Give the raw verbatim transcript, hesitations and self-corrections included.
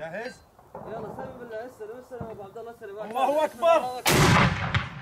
جاهز؟ يلا سلم بالله. السلام السلام ابو عبد الله. السلام الله اكبر.